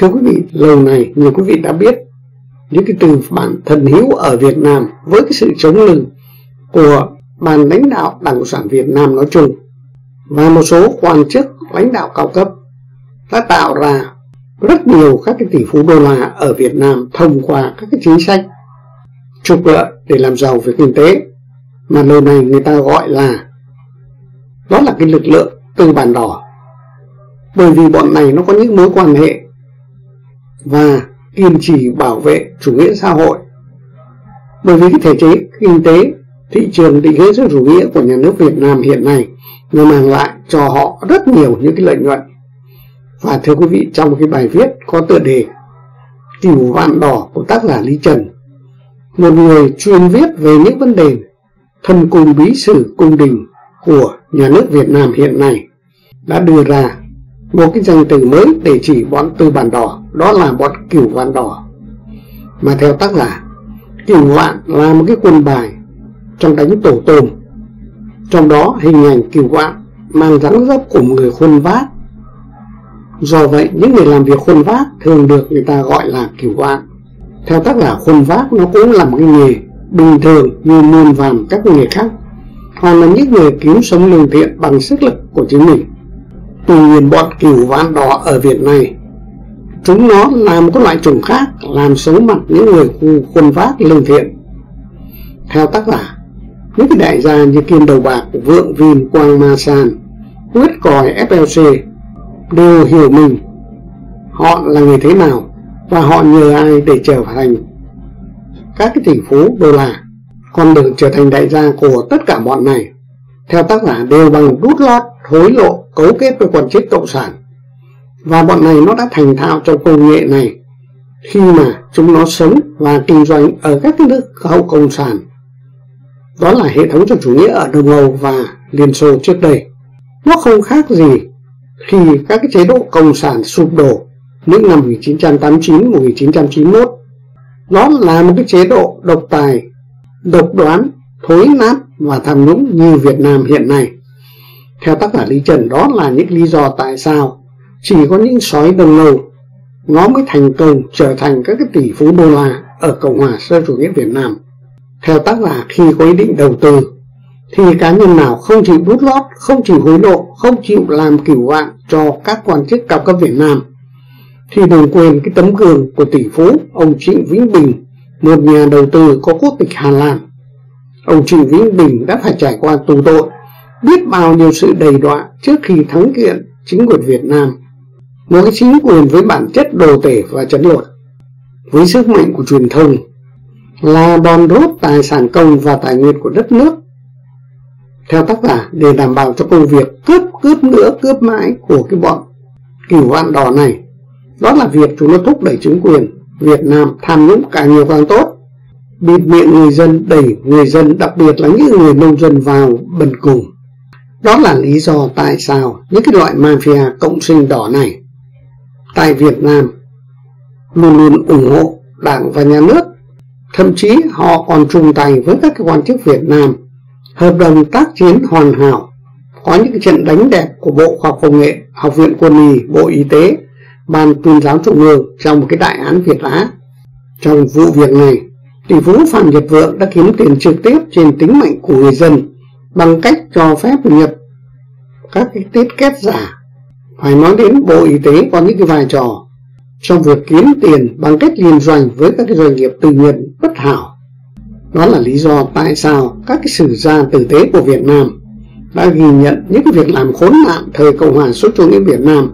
Thưa quý vị, lâu nay nhiều quý vị đã biết những cái từ bản thân hiếu ở Việt Nam với cái sự chống lưng của ban lãnh đạo Đảng Cộng sản Việt Nam nói chung và một số quan chức lãnh đạo cao cấp đã tạo ra rất nhiều các cái tỷ phú đô la ở Việt Nam thông qua các cái chính sách trục lợi để làm giàu về kinh tế mà lâu nay người ta gọi là đó là cái lực lượng tư bản đỏ, bởi vì bọn này nó có những mối quan hệ và kiên trì bảo vệ chủ nghĩa xã hội, bởi vì cái thể chế kinh tế thị trường định hướng xã hội chủ nghĩa của nhà nước Việt Nam hiện nay nó mang lại cho họ rất nhiều những cái lợi nhuận. Và thưa quý vị, trong cái bài viết có tựa đề Cửu Vạn Đỏ của tác giả Lý Trần, một người chuyên viết về những vấn đề thân cung bí sử cung đình của nhà nước Việt Nam hiện nay, đã đưa ra một cái danh từ mới để chỉ bọn tư bản đỏ, đó là bọn Cửu Vạn Đỏ. Mà theo tác giả, Cửu Vạn là một cái quân bài trong đánh tổ tôm, trong đó hình ảnh Cửu Vạn mang dáng dấp của một người khuân vác. Do vậy những người làm việc khuân vác thường được người ta gọi là Cửu Vạn. Theo tác giả, khuân vác nó cũng là một cái nghề bình thường như muôn vàn các nghề khác, hoặc là những người cứu sống lương thiện bằng sức lực của chính mình. Tuy nhiên bọn Cửu Vạn Đỏ ở Việt này, chúng nó là một loại chủng khác, làm xấu mặt những người khuân vác lương thiện. Theo tác giả, những cái đại gia như Kim Đầu, Bạc Vượng, Vin, Quang, Ma San, Quyết, Còi, FLC đều hiểu mình họ là người thế nào và họ nhờ ai để trở thành các cái tỷ phú đô la. Con đường trở thành đại gia của tất cả bọn này, theo tác giả, đều bằng đút lót, hối lộ, cấu kết với quan chức cộng sản. Và bọn này nó đã thành thạo trong công nghệ này khi mà chúng nó sống và kinh doanh ở các cái nước hậu cộng sản, đó là hệ thống chủ nghĩa ở Đông Âu và Liên Xô trước đây. Nó không khác gì khi các cái chế độ cộng sản sụp đổ những năm 1989-1991. Nó là một cái chế độ độc tài, độc đoán, thối nát và tham nhũng như Việt Nam hiện nay. Theo tác giả Lý Trần, đó là những lý do tại sao chỉ có những sói Đông Âu nó mới thành công trở thành các cái tỷ phú đô la ở Cộng hòa xã hội chủ nghĩa Việt Nam. Theo tác giả, khi có ý định đầu tư thì cá nhân nào không chịu đút lót, không chịu hối lộ, không chịu làm Cửu Vạn cho các quan chức cao cấp Việt Nam thì đừng quên cái tấm gương của tỷ phú ông Trịnh Vĩnh Bình, một nhà đầu tư có quốc tịch Hà Lan. Ông Trịnh Vĩnh Bình đã phải trải qua tù tội biết bao nhiêu sự đầy đọa trước khi thắng kiện chính quyền Việt Nam, một cái chính quyền với bản chất đồ tể và trấn lột. Với sức mạnh của truyền thông là đòn đốt tài sản công và tài nguyên của đất nước, theo tác giả, để đảm bảo cho công việc cướp mãi của cái bọn Cửu Vạn Đỏ này, đó là việc chúng nó thúc đẩy chính quyền Việt Nam tham nhũng càng nhiều càng tốt, bịt miệng người dân, đẩy người dân, đặc biệt là những người nông dân vào bần cùng. Đó là lý do tại sao những cái loại mafia cộng sinh đỏ này tại Việt Nam luôn luôn ủng hộ Đảng và nhà nước, thậm chí họ còn chung tay với các quan chức Việt Nam, hợp đồng tác chiến hoàn hảo, có những trận đánh đẹp của Bộ Khoa học Công nghệ, Học viện Quân y, Bộ Y tế, Ban Tuyên giáo Trung ương trong một cái đại án Việt Á. Trong vụ việc này, tỷ phú Phạm Nhật Vượng đã kiếm tiền trực tiếp trên tính mệnh của người dân bằng cách cho phép nhập các cái tiết kết giả. Phải nói đến Bộ Y tế có những cái vai trò trong việc kiếm tiền bằng cách liên doanh với các cái doanh nghiệp tư nhân bất hảo. Đó là lý do tại sao các cái sử gia tử tế của Việt Nam đã ghi nhận những cái việc làm khốn nạn thời Cộng hòa xã hội chủ nghĩa Việt Nam,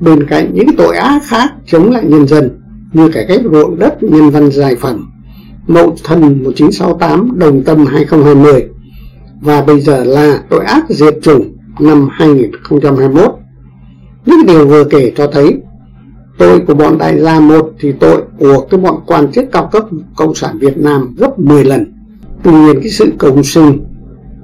bên cạnh những cái tội ác khác chống lại nhân dân như cải cách ruộng đất, nhân văn giải phẩm, Mậu Thân 1968, Đồng Tâm 2020 và bây giờ là tội ác diệt chủng năm 2021. Những điều vừa kể cho thấy tội của bọn đại gia một thì tội của cái bọn quan chức cao cấp cộng sản Việt Nam gấp 10 lần. Tuy nhiên cái sự cộng sinh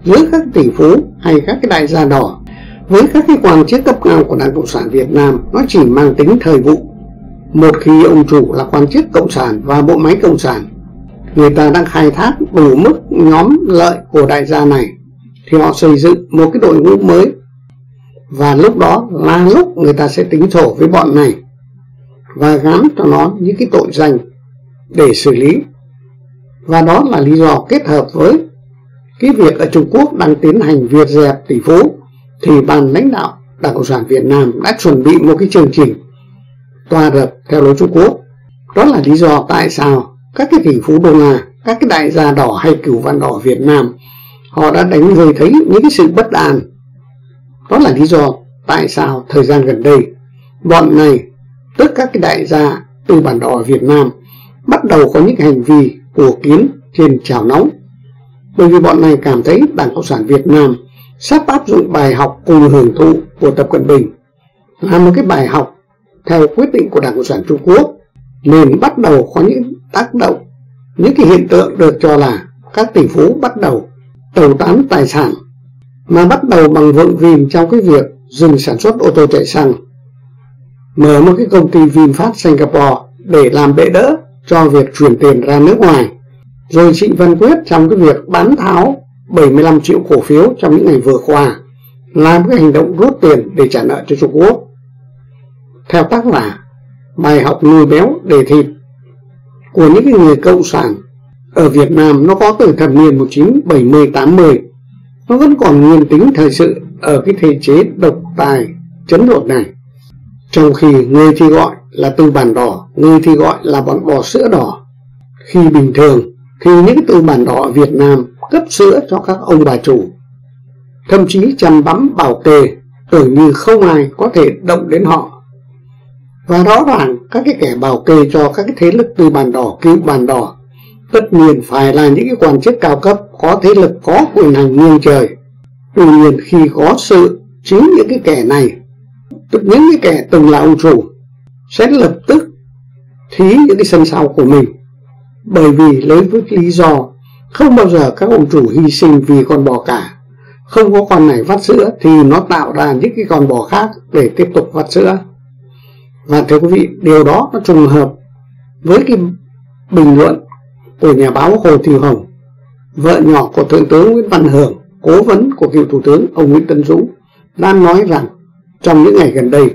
giữa các tỷ phú hay các cái đại gia đỏ với các cái quan chức cấp cao của Đảng Cộng sản Việt Nam nó chỉ mang tính thời vụ. Một khi ông chủ là quan chức cộng sản và bộ máy cộng sản, người ta đang khai thác đủ mức nhóm lợi của đại gia này thì họ xây dựng một cái đội ngũ mới, và lúc đó là lúc người ta sẽ tính sổ với bọn này. và gán cho nó những cái tội danh để xử lý. Và đó là lý do kết hợp với cái việc ở Trung Quốc đang tiến hành việc dẹp tỷ phú, thì ban lãnh đạo Đảng Cộng sản Việt Nam đã chuẩn bị một cái chương trình toà rập theo lối Trung Quốc. Đó là lý do tại sao các cái tỷ phú đô la, các cái đại gia đỏ hay Cửu Vạn đỏ Việt Nam, họ đã đánh hơi thấy những cái sự bất an. Đó là lý do tại sao thời gian gần đây bọn này, tức các cái đại gia từ bản đỏ Việt Nam, bắt đầu có những hành vi của kiến trên chảo nóng. Bởi vì bọn này cảm thấy Đảng Cộng sản Việt Nam sắp áp dụng bài học cùng hưởng thụ của Tập Cận Bình, là một cái bài học theo quyết định của Đảng Cộng sản Trung Quốc, nên bắt đầu có những tác động, những cái hiện tượng được cho là các tỷ phú bắt đầu tẩu tán tài sản, mà bắt đầu bằng vượng vìm trong cái việc dừng sản xuất ô tô chạy xăng, mở một cái công ty VinFast Singapore để làm bệ đỡ cho việc chuyển tiền ra nước ngoài. Rồi Trịnh Văn Quyết trong cái việc bán tháo 75 triệu cổ phiếu trong những ngày vừa qua, làm cái hành động rút tiền để trả nợ cho Trung Quốc. Theo tác giả bài học nuôi béo để thịt của những người cộng sản ở Việt Nam, nó có từ thập niên 1970-80, nó vẫn còn nguyên tính thời sự ở cái thể chế độc tài chấn lột này. Trong khi người thì gọi là tư bản đỏ, người thì gọi là bọn bò sữa đỏ, khi bình thường thì những tư bản đỏ ở Việt Nam cấp sữa cho các ông bà chủ, thậm chí chăm bắm bảo kê, tưởng như không ai có thể động đến họ. Và rõ ràng các cái kẻ bảo kê cho các cái thế lực tư bản đỏ, cựu bản đỏ, tất nhiên phải là những cái quan chức cao cấp có thế lực, có quyền hành nghiêng trời. Tuy nhiên khi có sự, chính những cái kẻ này, tức những cái kẻ từng là ông chủ, sẽ lập tức thí những cái sân sau của mình. Bởi vì lấy với lý do không bao giờ các ông chủ hy sinh vì con bò cả, không có con này vắt sữa thì nó tạo ra những cái con bò khác để tiếp tục vắt sữa. Và thưa quý vị, điều đó nó trùng hợp với cái bình luận của nhà báo Hồ Thị Hồng, vợ nhỏ của Thượng tướng Nguyễn Văn Hưởng, cố vấn của cựu Thủ tướng ông Nguyễn Tấn Dũng, đang nói rằng trong những ngày gần đây,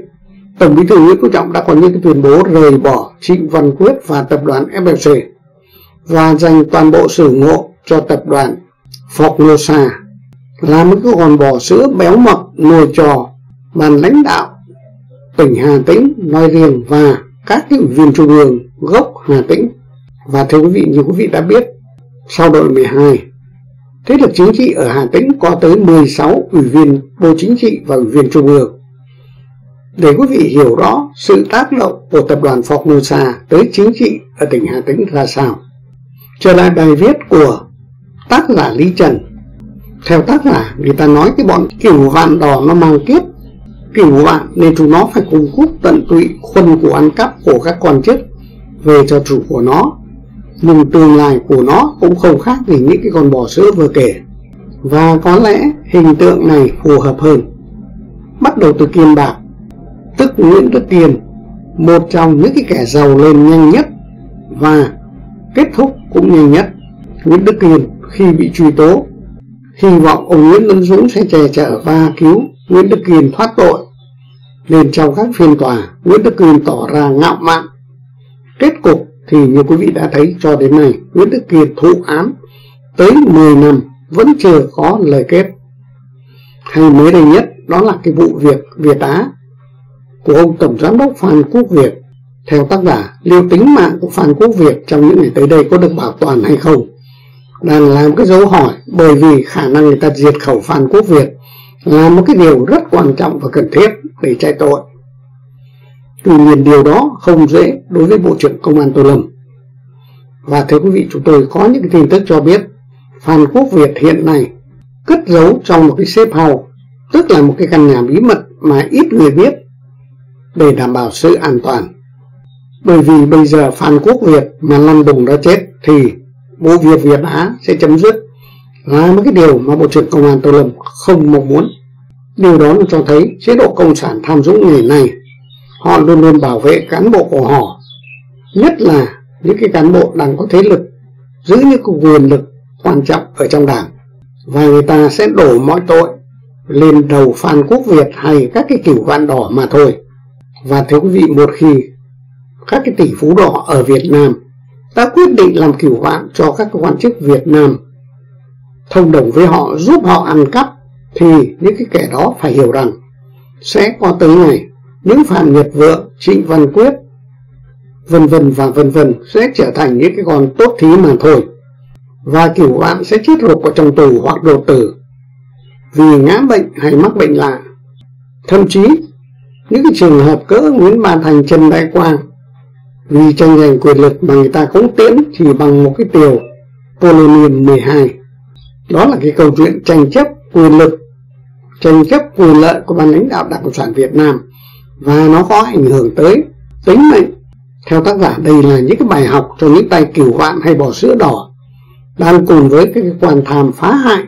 Tổng Bí thư Nguyễn Phú Trọng đã có những cái tuyên bố rời bỏ Trịnh Văn Quyết và tập đoàn FLC và dành toàn bộ sự ủng hộ cho tập đoàn Formosa, là một cái con bò sữa béo mập nuôi cho ban lãnh đạo tỉnh Hà Tĩnh nói riêng và các ủy viên trung ương gốc Hà Tĩnh. Và thưa quý vị, như quý vị đã biết, sau đội 12, thế lực chính trị ở Hà Tĩnh có tới 16 ủy viên Bộ Chính trị và ủy viên trung ương. Để quý vị hiểu rõ sự tác động của tập đoàn Formosa tới chính trị ở tỉnh Hà Tĩnh ra sao, trở lại bài viết của tác giả Lý Trần. Theo tác giả, người ta nói cái bọn Cửu Vạn đỏ nó mang kiếp Cửu Vạn nên chúng nó phải cung cúp tận tụy khuân của ăn cắp của các quan chức về cho chủ của nó, nhưng tương lai của nó cũng không khác gì những cái con bò sữa vừa kể. Và có lẽ hình tượng này phù hợp hơn bắt đầu từ Kiên Bạc, tức Nguyễn Đức Kiên, một trong những cái kẻ giàu lên nhanh nhất và kết thúc cũng nhanh nhất. Nguyễn Đức Kiên khi bị truy tố, hy vọng ông Nguyễn Tấn Dũng sẽ che chở và cứu Nguyễn Đức Kiên thoát tội, nên trong các phiên tòa Nguyễn Đức Kiên tỏ ra ngạo mạn. Kết cục thì như quý vị đã thấy, cho đến nay Nguyễn Đức Kiên thụ án tới 10 năm vẫn chưa có lời kết. Hay mới đây nhất đó là cái vụ việc Việt Á của ông Tổng Giám đốc Phan Quốc Việt. Theo tác giả, liệu tính mạng của Phan Quốc Việt trong những ngày tới đây có được bảo toàn hay không đang làm cái dấu hỏi, bởi vì khả năng người ta diệt khẩu Phan Quốc Việt là một cái điều rất quan trọng và cần thiết để chạy tội. Tuy nhiên điều đó không dễ đối với Bộ trưởng Công an Tô Lâm. Và thưa quý vị, chúng tôi có những tin tức cho biết Phan Quốc Việt hiện nay cất giấu trong một cái safe house, tức là một cái căn nhà bí mật mà ít người biết, để đảm bảo sự an toàn. Bởi vì bây giờ Phan Quốc Việt mà lăn đùng đã chết thì vụ việc Việt Á sẽ chấm dứt, là một cái điều mà Bộ trưởng Công an Tô Lâm không mong muốn. Điều đó cho thấy chế độ Cộng sản tham nhũng ngày nay, họ luôn luôn bảo vệ cán bộ của họ, nhất là những cái cán bộ đang có thế lực, giữ những quyền lực quan trọng ở trong đảng. Và người ta sẽ đổ mọi tội lên đầu Phan Quốc Việt hay các cái Cửu Vạn đỏ mà thôi. Và thưa quý vị, một khi các cái tỷ phú đỏ ở Việt Nam đã quyết định làm Cửu Vạn cho các quan chức Việt Nam, thông đồng với họ, giúp họ ăn cắp, thì những cái kẻ đó phải hiểu rằng sẽ có tới ngày những Phạm Nhật Vượng, Trịnh Văn Quyết, vân vân và vân vân sẽ trở thành những cái con tốt thí mà thôi, và Cửu Vạn sẽ chết lục ở trong tù hoặc đột tử vì ngã bệnh hay mắc bệnh lạ. Thậm chí những cái trường hợp cỡ Nguyễn Bá Thanh, Trần Đại Quang vì tranh giành quyền lực mà người ta cũng tiễn chỉ bằng một cái tiểu polonium 12. Đó là cái câu chuyện tranh chấp quyền lực, tranh chấp quyền lợi của ban lãnh đạo Đảng Cộng sản Việt Nam, và nó có ảnh hưởng tới tính mệnh. Theo tác giả, đây là những cái bài học cho những tay Cửu Vạn hay bò sữa đỏ đang cùng với các quan tham phá hại,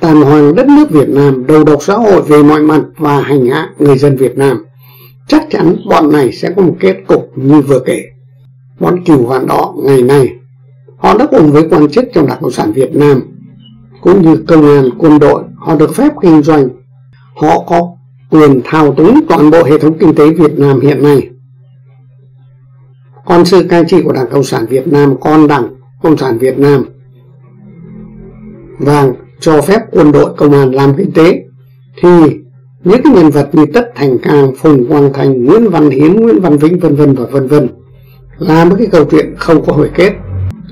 tàn hoàng đất nước Việt Nam, đầu độc xã hội về mọi mặt và hành hạ người dân Việt Nam. Chắc chắn bọn này sẽ có một kết cục như vừa kể. Bọn Cửu Vạn đó ngày nay họ đã cùng với quan chức trong Đảng Cộng sản Việt Nam cũng như công an, quân đội, họ được phép kinh doanh, họ có quyền thao túng toàn bộ hệ thống kinh tế Việt Nam hiện nay. Còn sự cai trị của Đảng Cộng sản Việt Nam, còn Đảng Cộng sản Việt Nam và cho phép quân đội, công an làm kinh tế, thì những cái nhân vật như Tất Thành Cang, Phùng Quang Thành, Nguyễn Văn Hiến, Nguyễn Văn Vĩnh vân vân và vân vân là một cái câu chuyện không có hồi kết.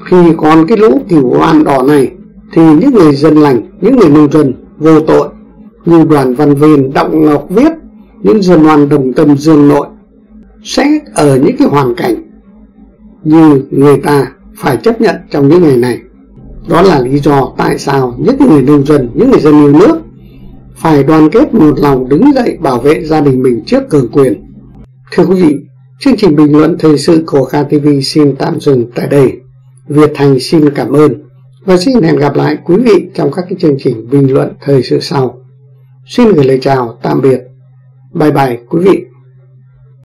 Khi còn cái lũ Cửu Vạn đỏ này thì những người dân lành, những người nông dân vô tội như Đoàn Văn Vên, Đặng Ngọc viết, những dân oan đồng tâm Dương Nội sẽ ở những cái hoàn cảnh như người ta phải chấp nhận trong những ngày này. Đó là lý do tại sao những người nông dân, những người dân yêu nước phải đoàn kết một lòng đứng dậy bảo vệ gia đình mình trước cường quyền. Thưa quý vị, chương trình bình luận thời sự của KTV xin tạm dừng tại đây. Việt Thành xin cảm ơn và xin hẹn gặp lại quý vị trong các cái chương trình bình luận thời sự sau. Xin gửi lời chào tạm biệt. Bye bye quý vị.